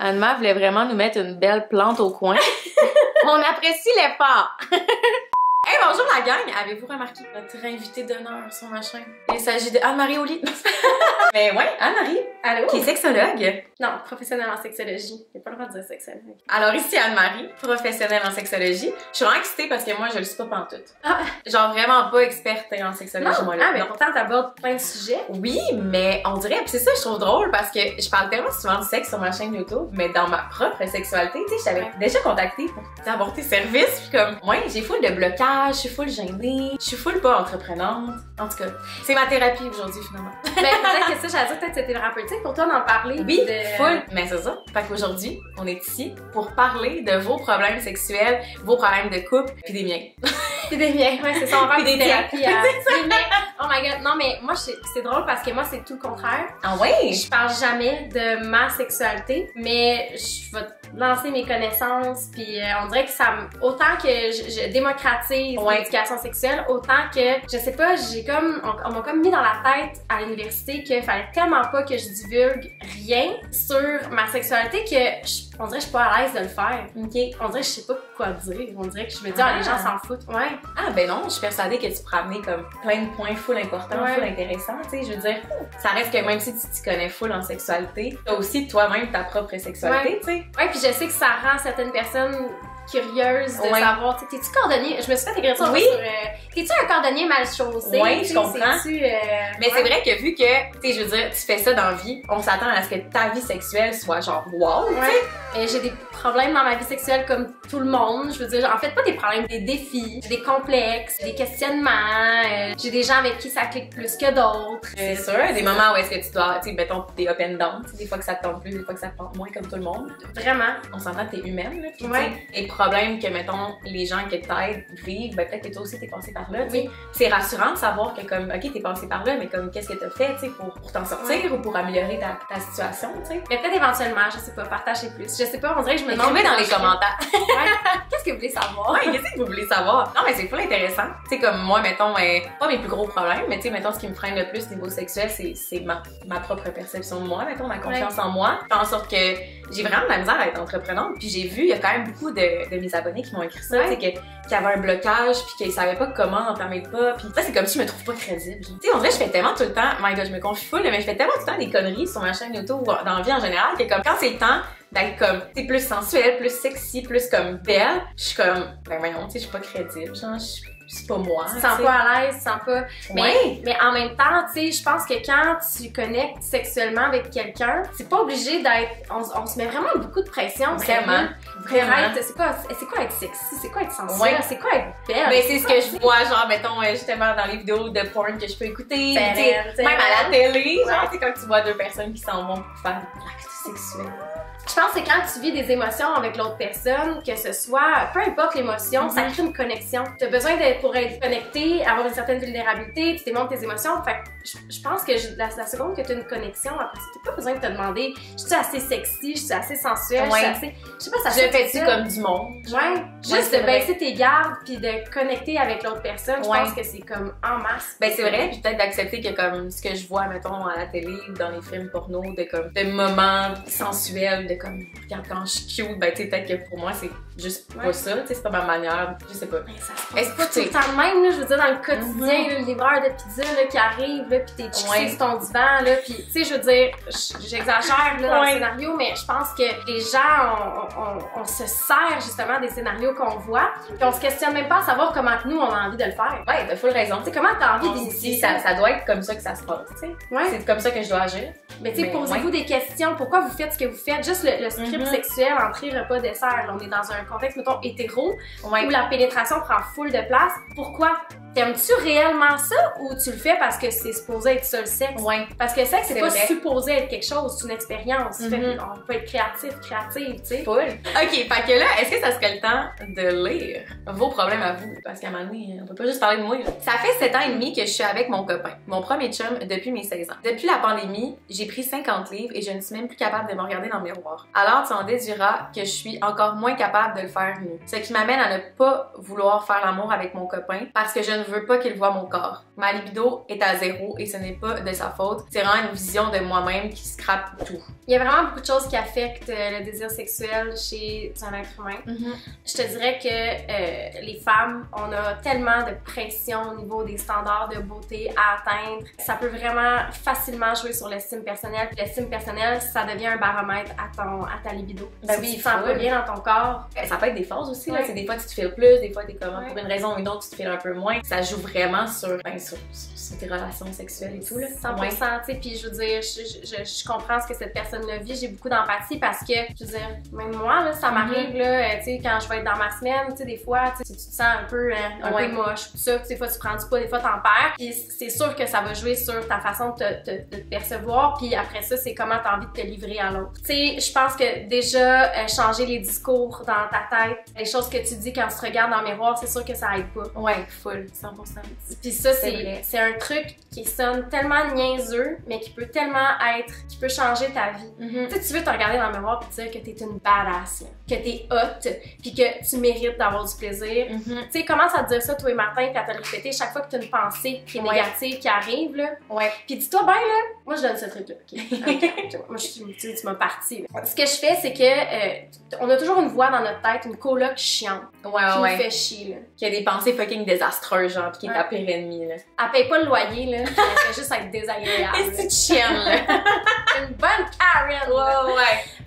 Anne-Ma voulait vraiment nous mettre une belle plante au coin. On apprécie l'effort! Hey, bonjour la gang! Avez-vous remarqué notre invité d'honneur sur ma chaîne? Il s'agit de Anne-Marie Oli. Mais ouais, Anne-Marie, allô? Qui est sexologue? Non, professionnelle en sexologie. J'ai pas le droit de dire sexologue. Alors ici Anne-Marie, professionnelle en sexologie. Je suis vraiment excitée parce que moi je le suis pas pantoute. Ah. Genre vraiment pas experte en sexologie. Non. Moi, là. Ah, mais pourtant t'abordes plein de sujets. Oui, mais on dirait, c'est ça je trouve drôle parce que je parle tellement souvent de sexe sur ma chaîne YouTube, mais dans ma propre sexualité, tu sais, je t'avais déjà contactée pour t'avoir tes services, puis comme, ouais, j'ai full de blocages. Je suis full gênée, je suis full pas entreprenante. En tout cas, c'est ma thérapie aujourd'hui finalement. Ben, peut-être que ça, j'allais dire peut-être que c'était thérapeutique pour toi d'en parler. Oui, full. Mais c'est ça. Fait qu'aujourd'hui, on est ici pour parler de vos problèmes sexuels, vos problèmes de couple, puis des miens. Puis des miens, ouais, c'est ça, on va faire des thérapies. Oh my god, non mais moi, c'est drôle parce que moi, c'est tout le contraire. Ah ouais? Je parle jamais de ma sexualité, mais je vais lancer mes connaissances, puis on dirait que ça me... Autant que je démocratise l'éducation sexuelle, autant que, je sais pas, j'ai comme, on m'a comme mis dans la tête à l'université qu'il fallait tellement pas que je divulgue rien sur ma sexualité que on dirait que je suis pas à l'aise de le faire. Okay. On dirait que je sais pas quoi dire. On dirait que je me dis, ah, les gens s'en foutent. Ouais. Ah, ben non, je suis persuadée que tu peux amener comme plein de points full importants, full intéressants. Tu sais, je veux dire, ça reste que même si tu t'y connais full en sexualité, t'as aussi toi-même ta propre sexualité, tu sais. Ouais, puis je sais que ça rend certaines personnes curieuse de savoir, t'es-tu cordonnier? Je me suis fait écrire ça sur... T'es-tu un cordonnier mal chaussé? Oui, je comprends. Mais c'est vrai que vu que, tu sais, je veux dire, tu fais ça dans la vie, on s'attend à ce que ta vie sexuelle soit genre wow, tu sais. J'ai des problèmes dans ma vie sexuelle comme tout le monde, je veux dire, en fait, pas des problèmes, des défis, des complexes, des questionnements, j'ai des gens avec qui ça clique plus que d'autres. C'est sûr, des moments où est-ce que tu dois, tu sais, mettons, t'es up and down, des fois que ça te tombe plus, des fois que ça te tombe moins comme tout le monde. Vraiment. On s'entend que t'es humaine, là, problème que, mettons, les gens qui t'aident vivent, ben peut-être que toi aussi t'es passé par là, tu sais. C'est rassurant de savoir que comme, ok, t'es passé par là, mais comme, qu'est-ce que t'as fait, tu sais, pour t'en sortir ou pour améliorer ta situation, tu sais. Mais peut-être éventuellement, je sais pas, partagez plus. Je sais pas, on dirait que je me demande. Écrivez dans les commentaires. Qu'est-ce que vous voulez savoir? Ouais, qu'est-ce que vous voulez savoir? Non, mais c'est full intéressant. Tu sais, comme moi, mettons, pas mes plus gros problèmes, mais tu sais, mettons, ce qui me freine le plus niveau sexuel, c'est ma propre perception de moi, mettons, ma confiance en moi. Fait en sorte que j'ai vraiment de la misère à être entreprenante, puis j'ai vu, il y a quand même beaucoup de mes abonnés qui m'ont écrit ça, c'est qu'il y avait un blocage, puis qu'ils savaient pas comment entamer le pas, puis ça c'est comme si je me trouve pas crédible. Tu sais, en vrai, je fais tellement tout le temps, my god, je me confie full, mais je fais tellement tout le temps des conneries sur ma chaîne YouTube ou dans la vie en général, que comme quand c'est le temps d'être comme, t'es plus sensuelle, plus sexy, plus comme belle, je suis comme, ben non, tu sais, je suis pas crédible, genre, c'est pas moi. Tu te sens pas à l'aise, tu te sens pas... Mais en même temps, tu sais, je pense que quand tu connectes sexuellement avec quelqu'un, c'est pas obligé d'être... On se met vraiment beaucoup de pression. Vraiment. Vraiment. C'est quoi être sexy? C'est quoi être sensuelle? C'est quoi être belle? Ben, c'est ce que je vois, genre, mettons, justement, dans les vidéos de porn que je peux écouter. Même à la télé, genre, c'est quand tu vois deux personnes qui s'en vont pour faire l'acte sexuel. Je pense que quand tu vis des émotions avec l'autre personne, que ce soit, peu importe l'émotion, ça crée une connexion. T'as besoin pour être connecté, avoir une certaine vulnérabilité, tu démontres tes émotions. Fait que je pense que la seconde que tu as une connexion, après, t'as pas besoin de te demander, je suis assez sexy, je suis assez sensuelle, je suis assez... Je sais pas, ça fait-tu comme du monde? Ouais. Juste de baisser tes gardes puis de connecter avec l'autre personne, je pense que c'est comme en masse. Ben c'est vrai, puis peut-être d'accepter que comme ce que je vois, mettons, à la télé ou dans les films porno, de comme de moments sensuels, de comme, regarde quand je suis cute, ben tu sais, peut-être que pour moi c'est juste pas ça, tu sais, c'est pas ma manière, je sais pas. Est-ce que tout le temps même, là, je veux dire, dans le quotidien, le livreur de pizza là, qui arrive, là, pis t'es chiqué sur ton divan, là, pis tu sais, je veux dire, j'exagère là dans le scénario, mais je pense que les gens, on se sert justement des scénarios qu'on voit, pis on se questionne même pas à savoir comment nous on a envie de le faire. Ouais, t'as full raison. Tu sais, comment t'as envie d'initier? Ça doit être comme ça que ça se passe, tu sais. Ouais. C'est comme ça que je dois agir. Mais tu sais, posez-vous des questions, pourquoi vous faites ce que vous faites, juste le script sexuel, entrée, repas, dessert, là, on est dans un contexte, mettons, hétéro, où la pénétration prend full de place. Pourquoi? T'aimes-tu réellement ça ou tu le fais parce que c'est supposé être ça le sexe? Ouais. Parce que le sexe, c'est pas supposé être quelque chose, c'est une expérience. On peut être créative, tu sais. Full. Ok, fait que là, est-ce que ça serait le temps de lire vos problèmes à vous? Parce qu'à un moment donné, on peut pas juste parler de moi. Là. Ça fait 7 ans et demi que je suis avec mon copain, mon premier chum, depuis mes 16 ans. Depuis la pandémie, j'ai pris 50 livres et je ne suis même plus capable de me regarder dans le miroir. Alors, tu en déduiras que je suis encore moins capable de le faire nu. Ce qui m'amène à ne pas vouloir faire l'amour avec mon copain parce que je ne ne veux pas qu'il voie mon corps. Ma libido est à zéro et ce n'est pas de sa faute. C'est vraiment une vision de moi-même qui scrape tout. Il y a vraiment beaucoup de choses qui affectent le désir sexuel chez un être humain. Je te dirais que les femmes, on a tellement de pression au niveau des standards de beauté à atteindre. Ça peut vraiment facilement jouer sur l'estime personnelle. L'estime personnelle, ça devient un baromètre à ta libido. Ben si oui, tu sens pas bien dans ton corps. Ça peut être des phases aussi. Oui. Des fois, tu te files plus, des fois, t'es comme pour une raison ou une autre, tu te files un peu moins. Ça joue vraiment sur tes relations sexuelles et tout. Là. 100%. Tu sais, puis je veux dire, je comprends ce que cette personne-là vit. J'ai beaucoup d'empathie parce que, je veux dire, même moi, là, ça m'arrive, tu sais, quand je vais être dans ma semaine, tu sais, des fois, tu te sens un peu, un peu moche. Tout ça, des fois, tu prends du poids, des fois, t'en perds. Puis c'est sûr que ça va jouer sur ta façon de te percevoir. Puis après ça, c'est comment t'as envie de te livrer à l'autre. Tu sais, je pense que déjà, changer les discours dans ta tête, les choses que tu dis quand tu te regardes dans le miroir, c'est sûr que ça aide pas. Ouais, full, 100%. Puis ça, c'est un truc qui sonne tellement niaiseux, mais qui peut tellement être, qui peut changer ta vie. Tu sais, tu veux te regarder dans le miroir et dire que t'es une badass, que t'es hot, puis que tu mérites d'avoir du plaisir. Tu sais, commence à te dire ça tous les matins, puis à te le répéter chaque fois que t'as une pensée qui est négative, qui arrive, là. Puis dis-toi, ben là, moi je donne ce truc-là, moi je suis, tu m'as partie. Ce que je fais, c'est que on a toujours une voix dans notre tête, une coloc chiante. Qui nous fait chier, là. Qui a des pensées fucking désastreuses, genre, pis qui est ta pire ennemie, là. Elle paye pas le loyer, là. Elle fait juste être désagréable. C'est une chienne, là. Une bonne Karen.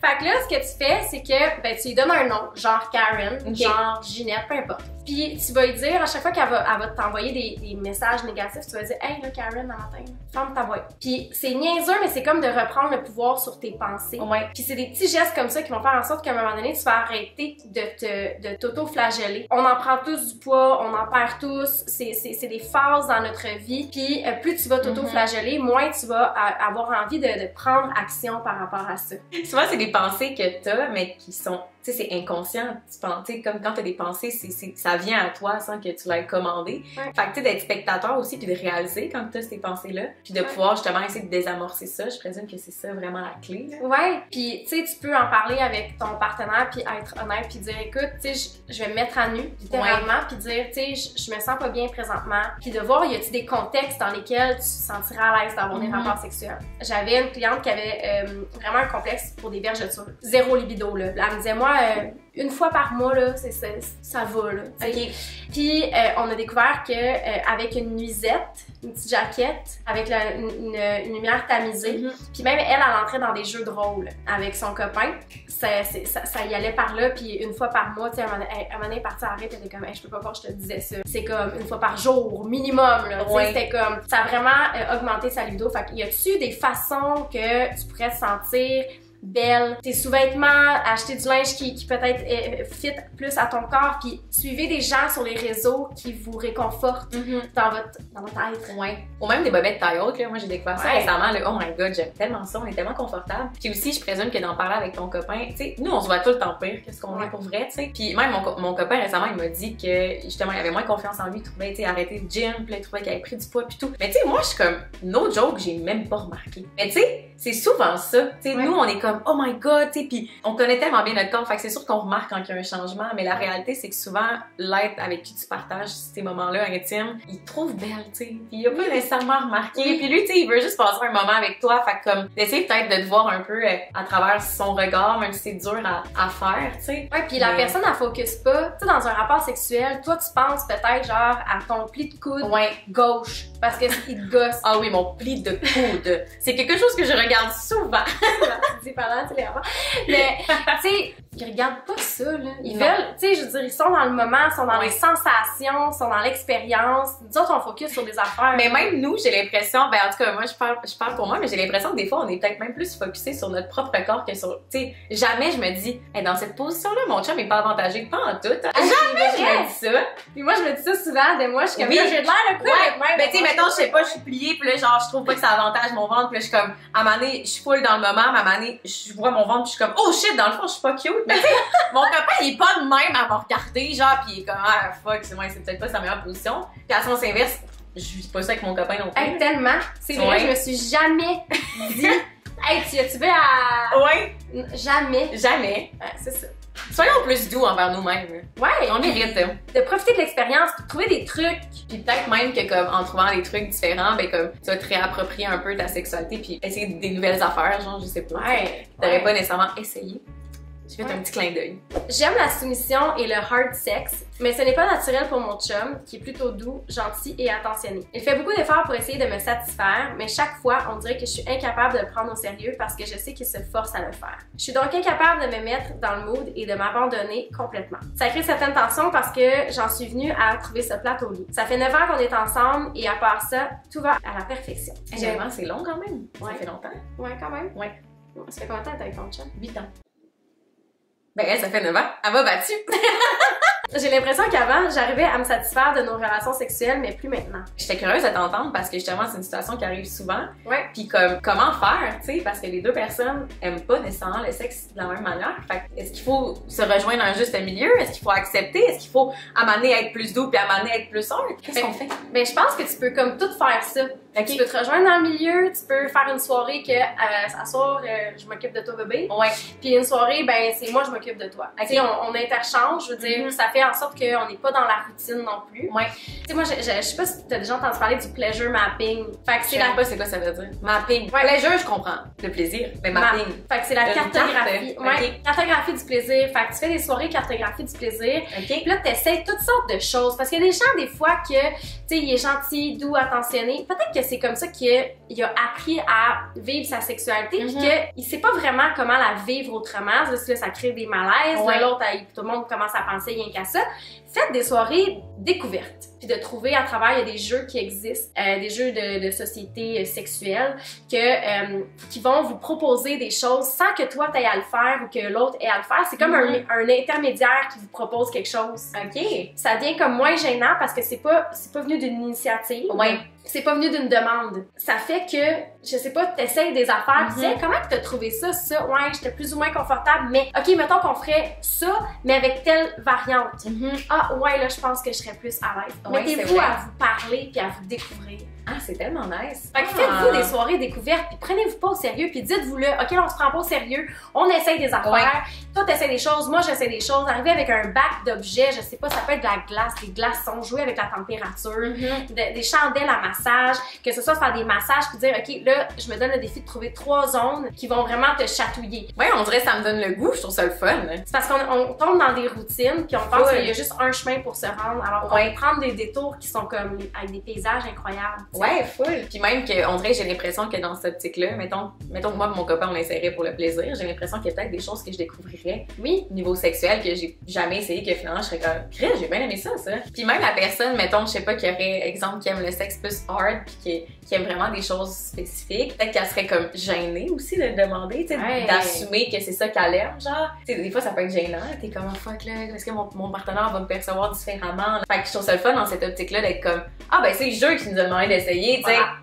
Fait que là, ce que tu fais, c'est que, ben, tu lui donnes un nom, genre Karen, genre Ginette, peu importe. Puis tu vas lui dire, à chaque fois qu'elle va t'envoyer des messages négatifs, tu vas dire « Hey, là, Karen, dans matin, ferme ta boîte. » Puis c'est niaiseux, mais c'est comme de reprendre le pouvoir sur tes pensées. Puis c'est des petits gestes comme ça qui vont faire en sorte qu'à un moment donné, tu vas arrêter de t'auto-flageller. On en prend tous du poids, on en perd tous, c'est des phases dans notre vie. Puis plus tu vas t'auto-flageller, moins tu vas avoir envie de prendre action par rapport à ça. Souvent, c'est des pensées que t'as, mais qui sont... Tu sais, c'est inconscient, tu penses, tu sais, comme quand t'as des pensées, ça vient à toi sans que tu l'aies commandé. Fait que tu sais, d'être spectateur aussi, puis de réaliser quand t'as ces pensées-là, puis de pouvoir justement essayer de désamorcer ça, je présume que c'est ça vraiment la clé. Puis tu sais, tu peux en parler avec ton partenaire, puis être honnête, puis dire, écoute, tu sais, je vais me mettre à nu, littéralement, puis dire, tu sais, je me sens pas bien présentement, puis de voir, y a-tu des contextes dans lesquels tu te sentiras à l'aise d'avoir des rapports sexuels. J'avais une cliente qui avait vraiment un complexe pour des vergetures. Zéro libido, là. Elle me disait, moi, une fois par mois, là, ça va, là. Puis on a découvert qu'avec une nuisette, une petite jaquette, avec une lumière tamisée, puis même elle entrait dans des jeux de rôle avec son copain. Ça y allait par là, puis une fois par mois, tu sais, à un moment donné, partie arrête, elle était comme, hey, je peux pas croire, je te disais ça. C'est comme une fois par jour, minimum, là. C'était comme, ça a vraiment augmenté sa libido. Fait qu'il y a-tu des façons que tu pourrais te sentir belle, tes sous-vêtements, acheter du linge qui peut-être fit plus à ton corps, puis suivez des gens sur les réseaux qui vous réconfortent dans votre être. Ou même des bobettes taille haute, là, moi j'ai découvert ça récemment, le oh my god, j'aime tellement ça, on est tellement confortable. Puis aussi, je présume que d'en parler avec ton copain, tu sais, nous on se voit tout le temps pire que ce qu'on est pour vrai, tu sais. Puis même mon copain récemment, il m'a dit que justement, il avait moins confiance en lui, il trouvait, tu sais, arrêter le gym, puis il trouvait qu'il avait pris du poids, puis tout. Mais tu sais, moi je suis comme, no joke, j'ai même pas remarqué. Mais tu sais, c'est souvent ça, tu sais, nous on est comme, oh my god, tu sais, puis on connaît tellement bien notre corps, fait que c'est sûr qu'on remarque quand il y a un changement, mais la réalité, c'est que souvent, l'être avec qui tu partages ces moments-là intimes, il te trouve belle, tu sais, puis il a pas nécessairement remarqué, puis lui, tu sais, il veut juste passer un moment avec toi, fait que comme, d'essayer peut-être de te voir un peu à travers son regard, même si c'est dur à faire, tu sais. Puis la personne, elle focus pas, tu sais, dans un rapport sexuel, toi, tu penses peut-être, genre, à ton pli de coude gauche, parce que il te gosse. Ah oui, mon pli de coude, c'est quelque chose que je regarde souvent. Mais, tu sais, ils regardent pas ça, là. Ils veulent, tu sais, je veux dire, ils sont dans le moment, ils sont dans les sensations, ils sont dans l'expérience. Nous autres, on focus sur des affaires. Mais même nous, j'ai l'impression, ben en tout cas, moi, je parle pour moi, mais j'ai l'impression que des fois, on est peut-être même plus focusé sur notre propre corps que sur, tu sais, jamais je me dis, hey, dans cette position-là, mon chum est pas avantagé, pas en tout. Hein. Jamais je me dis ça. Puis moi, je me dis ça souvent, de moi, je suis comme, j'ai de l'air, mais tu sais, mettons, je sais pas, je suis pliée, puis là, genre, je trouve pas que ça avantage mon ventre, puis là, je suis comme, à un moment donné, je suis full dans le moment, à un moment donné, je vois mon ventre, puis je suis comme, oh shit, dans le fond, je suis pas cute. Mais mon copain, il est pas de même à me regarder, genre, pis il est comme, ah fuck, c'est peut-être pas sa meilleure position. Puis à son inverse, je vis pas ça avec mon copain non plus. Hey, tellement, c'est vrai, je me suis jamais dit, hey, tu as-tu vu à. Jamais. Jamais. Ouais, c'est ça. Soyons plus doux envers nous-mêmes. Ouais, on mérite. De profiter de l'expérience, de trouver des trucs. Puis peut-être même que comme en trouvant des trucs différents, ben comme tu vas te réapproprier un peu ta sexualité puis essayer des nouvelles affaires, genre je sais pas. Ouais. T'aurais pas nécessairement essayé. Je fais un petit clin d'œil. J'aime la soumission et le hard sex, mais ce n'est pas naturel pour mon chum, qui est plutôt doux, gentil et attentionné. Il fait beaucoup d'efforts pour essayer de me satisfaire, mais chaque fois, on dirait que je suis incapable de le prendre au sérieux parce que je sais qu'il se force à le faire. Je suis donc incapable de me mettre dans le mood et de m'abandonner complètement. Ça crée certaines tensions parce que j'en suis venue à trouver ce plat au lit. Ça fait 9 ans qu'on est ensemble et à part ça, tout va à la perfection. Généralement, c'est long quand même. Ouais. Ça fait longtemps. Ouais, quand même. Ouais. Ça fait combien de temps avec ton chum? 8 ans. Ben elle, ça fait 9 ans, elle m'a battue! J'ai l'impression qu'avant, j'arrivais à me satisfaire de nos relations sexuelles, mais plus maintenant. J'étais curieuse de t'entendre parce que justement, c'est une situation qui arrive souvent. Ouais. Puis comme, comment faire, tu sais, parce que les deux personnes aiment pas nécessairement le sexe de la même manière. Fait est-ce qu'il faut se rejoindre à un juste milieu? Est-ce qu'il faut accepter? Est-ce qu'il faut amener à être plus doux puis amener à être plus humble? Qu'est-ce qu'on fait? Ben je pense que tu peux comme tout faire ça. Okay. Tu peux te rejoindre dans le milieu, tu peux faire une soirée que, à soir, je m'occupe de toi bébé. Ouais. Puis une soirée, ben c'est moi je m'occupe de toi. Okay. On interchange, je veux dire, ça fait en sorte qu'on n'est pas dans la routine non plus. Ouais. Tu sais, moi, je sais pas si t'as déjà entendu parler du pleasure mapping. Fait que c'est la... Je sais pas c'est quoi ça veut dire. Mapping. Ouais. Pleasure, je comprends. Le plaisir. Mais mapping. Fait que c'est la cartographie. Carte. Ouais. Okay. Cartographie du plaisir. Fait que tu fais des soirées cartographie du plaisir. Okay. Puis là, t'essayes toutes sortes de choses. Parce qu'il y a des gens, des fois, que, tu sais, il est gentil, doux, attentionné. Peut-être que c'est comme ça qu'il a appris à vivre sa sexualité. Puis qu'il sait pas vraiment comment la vivre autrement. Parce que là, ça crée des malaises. Ouais. L'autre, tout le monde commence à penser rien qu'à ça. Faites des soirées découvertes, puis de trouver à travers, il y a des jeux qui existent, des jeux de société sexuelle qui vont vous proposer des choses sans que toi t'aies à le faire ou que l'autre ait à le faire. C'est comme un intermédiaire qui vous propose quelque chose. Ok. Ça devient comme moins gênant parce que c'est pas venu d'une initiative. Ouais. C'est pas venu d'une demande. Ça fait que, je sais pas, t'essayes des affaires, tu sais, comment t'as trouvé ça, ça? Ouais, j'étais plus ou moins confortable, mais ok, mettons qu'on ferait ça, mais avec telle variante. Ah ouais, là, je pense que je serais plus à l'aise. Ouais, mettez-vous à vous parler puis à vous découvrir. Ah, c'est tellement nice! Fait que faites-vous des soirées découvertes, puis prenez-vous pas au sérieux, puis dites-vous-le, ok, on se prend pas au sérieux, on essaye des affaires, toi t'essayes des choses, moi j'essaie des choses, arriver avec un bac d'objets, je sais pas, ça peut être de la glace, les glaces sont jouées avec la température, des chandelles à massage, que ce soit faire des massages, puis dire, ok, là, je me donne le défi de trouver 3 zones qui vont vraiment te chatouiller. Ouais, on dirait que ça me donne le goût, je trouve ça le fun. C'est parce qu'on tombe dans des routines, puis on pense qu'il y a juste un chemin pour se rendre, alors qu'on va prendre des détours qui sont comme avec des paysages incroyables. Ouais, full! Puis même qu'on dirait que j'ai l'impression que dans cette optique-là, mettons que moi et mon copain on essaierait pour le plaisir, j'ai l'impression qu'il y a peut-être des choses que je découvrirais, niveau sexuel, que j'ai jamais essayé, que finalement je serais comme, crée, j'ai bien aimé ça, ça! Puis même la personne, mettons, je sais pas, qui aurait, exemple, qui aime le sexe plus hard, puis qui aime vraiment des choses spécifiques, peut-être qu'elle serait comme gênée aussi de le demander, tu sais, d'assumer que c'est ça qu'elle aime, genre. Tu sais, des fois ça peut être gênant, t'es comme, oh fuck là, est-ce que mon partenaire va me percevoir différemment? Là? Fait que je trouve ça le fun dans cette optique-là d'être comme, ah ben c'est le jeu qui nous a demandé d'essayer, tu sais. Voilà.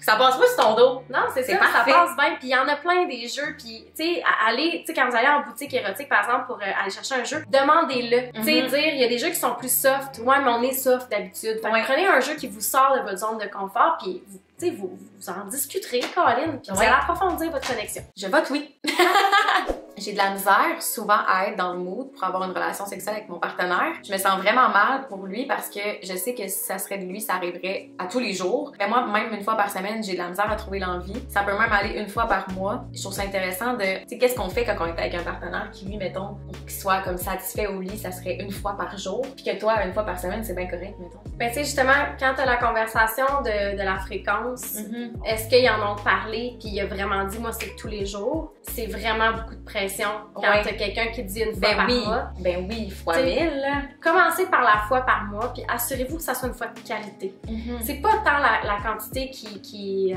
Ça passe pas sur ton dos. Non, c'est ça, ça passe bien. Puis il y en a plein des jeux. Puis, tu sais, quand vous allez en boutique érotique, par exemple, pour aller chercher un jeu, demandez-le. Tu sais, dire, il y a des jeux qui sont plus soft. Ouais, mais on est soft d'habitude. Prenez un jeu qui vous sort de votre zone de confort, puis vous en discuterez, Caroline, puis vous allez approfondir votre connexion. Je vote oui. J'ai de la misère souvent à être dans le mood pour avoir une relation sexuelle avec mon partenaire. Je me sens vraiment mal pour lui parce que je sais que si ça serait de lui, ça arriverait à tous les jours. Mais moi, même une fois par semaine, j'ai de la misère à trouver l'envie. Ça peut même aller une fois par mois. Je trouve ça intéressant de... Tu sais, qu'est-ce qu'on fait quand on est avec un partenaire qui, lui, mettons, pour qu'il soit comme satisfait au lit, ça serait une fois par jour. Puis que toi, une fois par semaine, c'est bien correct, mettons. Ben, tu sais, justement, quand t'as la conversation de la fréquence, est-ce qu'ils en ont parlé puis il a vraiment dit moi c'est tous les jours? C'est vraiment beaucoup de pression quand t'as quelqu'un qui dit une fois par mois. Ben oui, fois 1000. Commencez par la fois par mois puis assurez-vous que ça soit une fois de qualité. C'est pas tant la quantité qui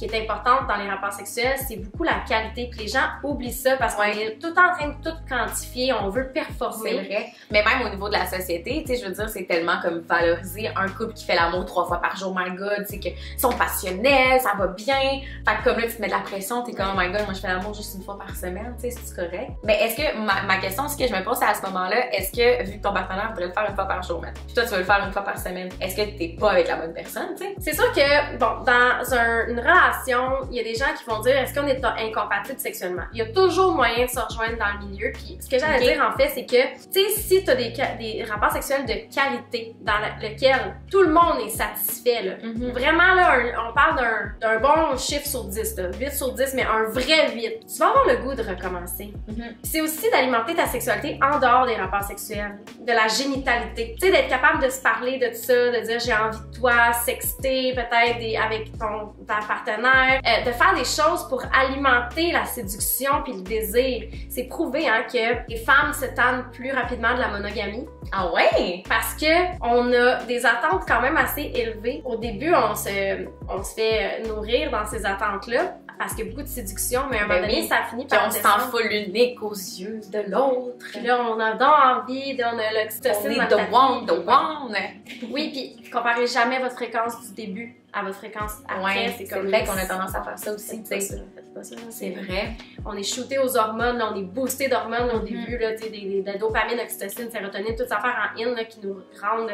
est importante dans les rapports sexuels, c'est beaucoup la qualité. Puis les gens oublient ça parce qu'on est tout en train de tout quantifier, on veut performer. C'est vrai. Mais même au niveau de la société, tu sais, je veux dire, c'est tellement comme valoriser un couple qui fait l'amour 3 fois par jour, my god, c'est que son passionnel, ça va bien. Fait que comme là, tu te mets de la pression, t'es comme, oh my god, moi je fais l'amour juste une fois par semaine, tu sais, c'est correct. Mais est-ce que, ma question, ce que je me pose à ce moment-là, est-ce que, vu que ton partenaire voudrait le faire une fois par jour, maintenant, puis toi, tu veux le faire une fois par semaine, est-ce que t'es pas avec la bonne personne, tu sais? C'est sûr que, bon, dans une relation, il y a des gens qui vont dire, est-ce qu'on est incompatible sexuellement? Il y a toujours moyen de se rejoindre dans le milieu, puis ce que j'allais dire, en fait, c'est que, tu sais, si t'as des rapports sexuels de qualité, dans lequel tout le monde est satisfait, là, vraiment, là, on parle d'un bon chiffre sur 10, là, 8 sur 10, mais un vrai 8, tu vas avoir le goût de recommencer. C'est aussi d'alimenter ta sexualité en dehors des rapports sexuels, de la génitalité. Tu sais, d'être capable de se parler de ça, de dire j'ai envie de toi, sexter peut-être avec ta partenaire, de faire des choses pour alimenter la séduction puis le désir. C'est prouvé, hein, que les femmes se tannent plus rapidement de la monogamie. Ah ouais? Parce que on a des attentes quand même assez élevées. Au début, on se fait nourrir dans ces attentes-là. Parce qu'il y a beaucoup de séduction, mais à un moment donné, ça finit par... Puis on s'en fout le nez aux yeux de l'autre. Puis là, on a envie, on a l'oxytocine. On est the one. Oui, puis comparez jamais votre fréquence du début à votre fréquence après. Ouais, c'est comme vrai qu'on a tendance à faire ça aussi, tu sais. C'est vrai. On est shooté aux hormones, là, on est boosté d'hormones au début, là, tu sais, de la dopamine, oxytocine, sérotonine, toutes ces affaires en in là, qui nous rendent...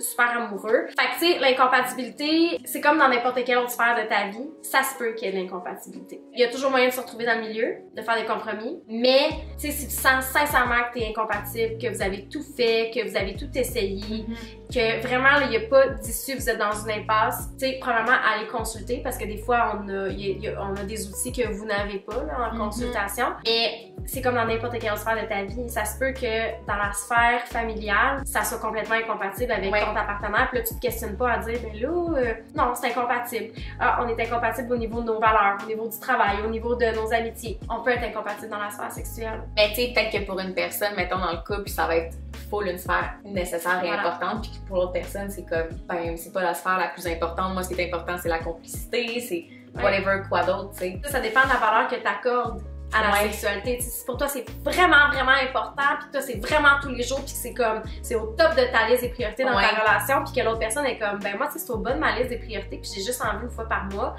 super amoureux. Fait que tu sais, l'incompatibilité, c'est comme dans n'importe quelle autre sphère de ta vie, ça se peut qu'il y ait de l'incompatibilité. Il y a toujours moyen de se retrouver dans le milieu, de faire des compromis, mais tu sais, si tu sens sincèrement que t'es incompatible, que vous avez tout fait, que vous avez tout essayé, que vraiment il n'y a pas d'issue, vous êtes dans une impasse, tu sais, probablement aller consulter parce que des fois on a des outils que vous n'avez pas là, en consultation. Et c'est comme dans n'importe quelle autre sphère de ta vie, ça se peut que dans la sphère familiale, ça soit complètement incompatible avec ton partenaire, puis là tu te questionnes pas à dire ben là, non, c'est incompatible. Ah, on est incompatible au niveau de nos valeurs, au niveau du travail, au niveau de nos amitiés. On peut être incompatible dans la sphère sexuelle. Mais tu sais, peut-être que pour une personne, mettons dans le couple, ça va être full une sphère nécessaire et importante, puis pour l'autre personne, c'est comme ben c'est pas la sphère la plus importante. Moi, ce qui est important, c'est la complicité, c'est whatever quoi d'autre, tu sais. Ça dépend de la valeur que tu accordes à la sexualité. Si pour toi c'est vraiment vraiment important, puis toi c'est vraiment tous les jours, puis c'est comme c'est au top de ta liste des priorités dans ta relation, puis que l'autre personne est comme ben moi c'est au bas de ma liste des priorités, puis j'ai juste envie une fois par mois.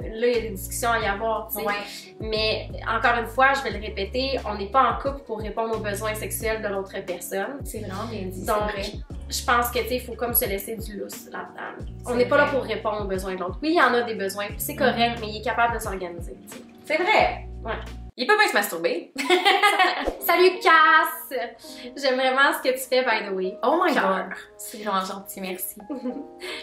Là, il y a des discussions à y avoir, tu sais. Mais encore une fois, je vais le répéter, on n'est pas en couple pour répondre aux besoins sexuels de l'autre personne. C'est vraiment bien dit. Donc, je pense que, tu sais, il faut comme se laisser du lousse là-dedans. On n'est pas là pour répondre aux besoins de l'autre. Oui, il y en a des besoins, c'est correct, mais il est capable de s'organiser. C'est vrai! Ouais. Il peut bien se masturber. Salut Cass! J'aime vraiment ce que tu fais, by the way. Oh my god! C'est vraiment gentil, merci.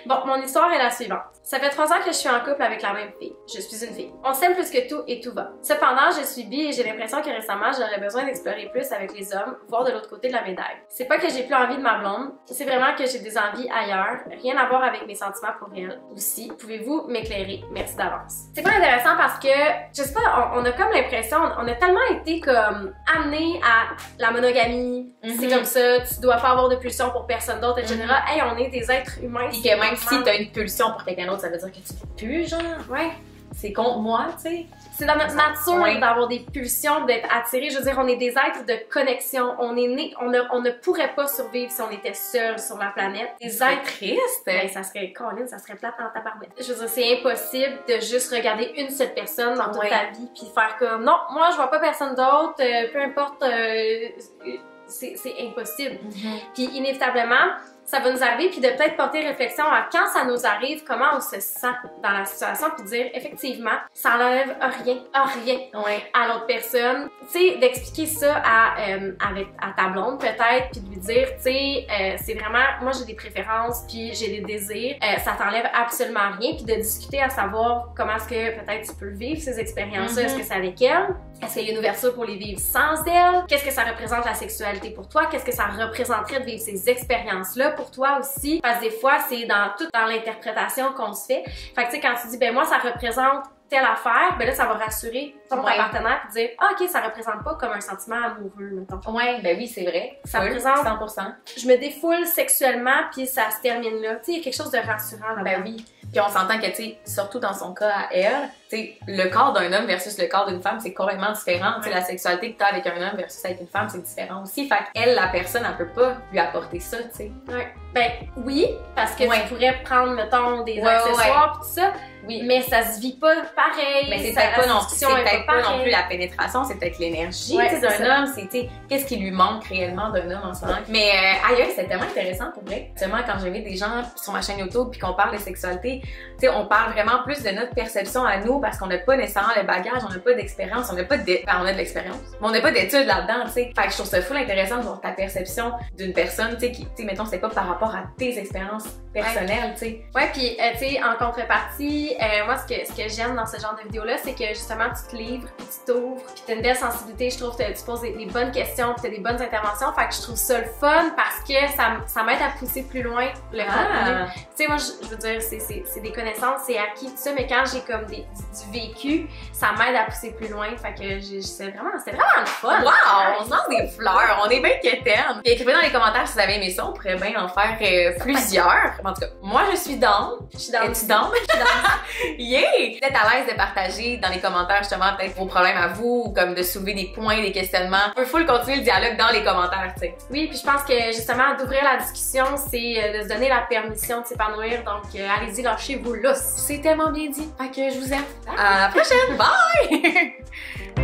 Bon, mon histoire est la suivante. Ça fait 3 ans que je suis en couple avec la même fille. Je suis une fille. On s'aime plus que tout et tout va. Cependant, je suis bi et j'ai l'impression que récemment, j'aurais besoin d'explorer plus avec les hommes, voire de l'autre côté de la médaille. C'est pas que j'ai plus envie de ma blonde, c'est vraiment que j'ai des envies ailleurs, rien à voir avec mes sentiments pour elle. Aussi, pouvez-vous m'éclairer? Merci d'avance. C'est pas intéressant parce que, je sais pas, on a comme l'impression, on a tellement été comme amenés à la monogamie, c'est comme ça, tu dois pas avoir de pulsion pour personne d'autre, etc. Hey, on est des êtres humains. Et que même si t'as une pulsion pour quelqu'un d'autre, ça veut dire que tu pues, genre. C'est contre moi, tu sais. C'est dans notre nature d'avoir des pulsions, d'être attiré. Je veux dire, on est des êtres de connexion. On est né, on ne pourrait pas survivre si on était seul sur la planète. Des êtres tristes. Ben, ça serait, Colin, ça serait plate en tabarouette. Je veux dire, c'est impossible de juste regarder une seule personne dans toute ta vie puis faire comme, non, moi, je vois pas personne d'autre, peu importe, c'est impossible. Puis inévitablement, ça va nous arriver, puis de peut-être porter réflexion à quand ça nous arrive, comment on se sent dans la situation, puis dire effectivement, ça n'enlève rien à l'autre personne. Tu sais, d'expliquer ça à ta blonde peut-être, puis de lui dire, tu sais, c'est vraiment, moi j'ai des préférences, puis j'ai des désirs, ça t'enlève absolument rien, puis de discuter à savoir comment est-ce que peut-être tu peux vivre ces expériences-là, est-ce que c'est avec elle? Est-ce qu'il y a une ouverture pour les vivre sans elle? Qu'est-ce que ça représente la sexualité pour toi? Qu'est-ce que ça représenterait de vivre ces expériences-là pour toi aussi? Parce que des fois, c'est dans l'interprétation qu'on se fait. Fait que tu sais, quand tu dis, ben moi, ça représente telle affaire, ben là, ça va rassurer ton partenaire et dire, ah, ok, ça représente pas comme un sentiment amoureux, mettons. Ben oui, c'est vrai. Ça représente 100%. Je me défoule sexuellement puis ça se termine là. Tu sais, il y a quelque chose de rassurant là-dedans. Ben oui. Puis on s'entend que, tu sais, surtout dans son cas à elle, T'sais, le corps d'un homme versus le corps d'une femme, c'est complètement différent. Ouais. T'sais, la sexualité que t'as avec un homme versus avec une femme, c'est différent aussi. Fait qu'elle, la personne, elle peut pas lui apporter ça, tu sais. Ouais. Ben oui, parce que tu pourrais prendre, mettons, des accessoires pis tout ça, mais ça se vit pas pareil. Mais c'est peut-être pas non plus la pénétration, c'est peut-être l'énergie d'un homme, c'est qu'est-ce qui lui manque réellement d'un homme en ce moment. Mais ailleurs, c'est tellement intéressant pour vrai. Seulement quand j'invite des gens sur ma chaîne YouTube puis qu'on parle de sexualité, tu sais, on parle vraiment plus de notre perception à nous parce qu'on n'a pas nécessairement le bagage, on n'a pas d'expérience, on n'a pas de... Enfin, on a de l'expérience, mais on n'a pas d'études là-dedans, tu sais. Fait que je trouve ça fou intéressant de voir ta perception d'une personne, tu sais, qui, tu sais, mettons, c'est pas par rapport à tes expériences personnelles, tu sais. Ouais, puis tu sais, en contrepartie, moi, ce que j'aime dans ce genre de vidéos-là, c'est que justement, tu te livres, puis tu t'ouvres, puis t'as une belle sensibilité, je trouve, tu poses des bonnes questions, puis t'as des bonnes interventions, fait que je trouve ça le fun parce que ça m'aide à pousser plus loin le contenu. Tu sais, moi, je veux dire, c'est des connaissances, c'est acquis, tout ça, mais quand j'ai comme du vécu, ça m'aide à pousser plus loin, fait que c'était vraiment le fun. Wow! On sent des fleurs, on est bien quétaines. Puis écrivez dans les commentaires si vous avez aimé ça, on pourrait bien en faire plusieurs. En tout cas, moi je suis down. Je suis down. Tu down? Je suis down. Yeah! Peut-être à l'aise de partager dans les commentaires justement peut-être vos problèmes à vous, ou comme de soulever des points, des questionnements. Il faut continuer le dialogue dans les commentaires, tu sais. Oui, puis je pense que justement d'ouvrir la discussion, c'est de se donner la permission de s'épanouir. Donc allez-y, lâchez-vous lousse. C'est tellement bien dit. Fait que je vous aime. À la prochaine. Bye!